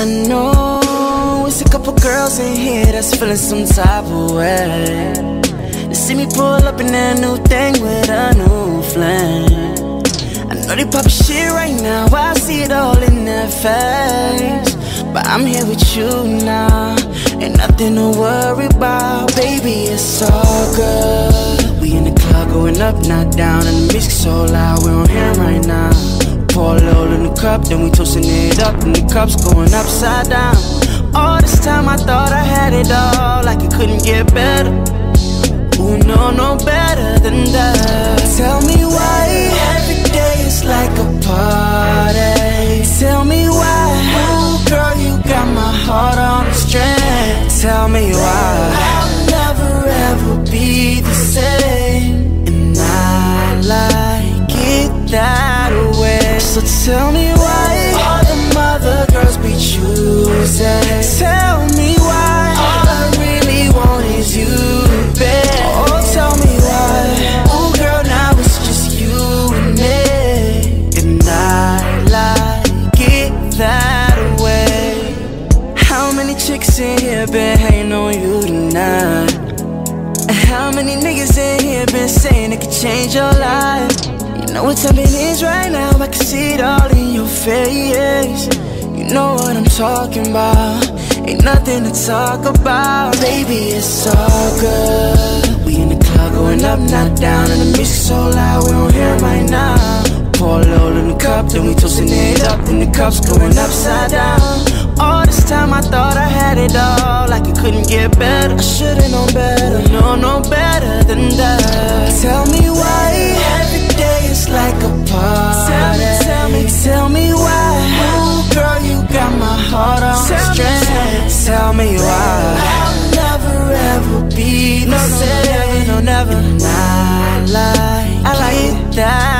I know it's a couple girls in here that's feeling some type of way. They see me pull up in that new thing with a new flame. I know they poppin' shit right now, I see it all in their face. But I'm here with you now, ain't nothing to worry about. Baby, it's all good. We in the club going up, not down, and the music's so loud, we're on here right now. Pour a little in the cup, then we toasting it up, and the cup's going upside down. All this time I thought I had it all, like it couldn't get better. Who know no better than that? Tell me why every day is like a party. Tell me why, oh girl, you got my heart on a string. Tell me why I'll never ever be the same, and I like it that way. So tell me why all the mother girls be choosing. Tell me why all I really want is you, babe. Oh, tell me why, oh girl, now it's just you and me, and I like it that way. How many chicks in here been hating on you tonight? How many niggas in here been saying it could change your life? You know what's happening is right now, I can see it all in your face. You know what I'm talking about, ain't nothing to talk about. Baby, it's all good. We in the club going up, not down, and the music's so loud, we don't hear it right now. Pour a little in the cup, then we toasting it up, and the cup's going upside down. All this time I thought I had it all, like it couldn't get better. I should've known better, know no better than that. Tell me why it's like a party. Tell me why, oh girl, you got my heart on a string. Tell me why I'll never ever be the same. No, never. And I like it that